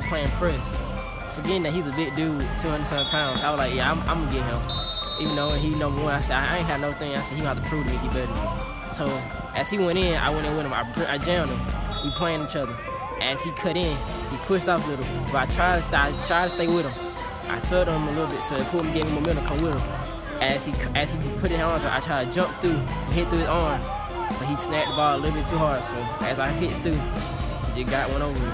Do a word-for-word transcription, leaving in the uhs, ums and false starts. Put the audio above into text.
out playing press, forgetting that he's a big dude, two hundred some pounds. I was like, yeah, I'm, I'm gonna get him. Even though he number one, I said, I ain't got no thing. I said, he got to prove to me he better than me. So as he went in, I went in with him. I, I jammed him. We playing each other. As he cut in, he pushed off a little. But I tried to, st I tried to stay with him. I tugged on him a little bit, so it pulled me, gave him momentum, come with him. As he, as he put his arms, I tried to jump through, hit through his arm. But he snapped the ball a little bit too hard, so as I hit through, it got one over me.